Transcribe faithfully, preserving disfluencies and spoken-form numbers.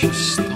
precious thing.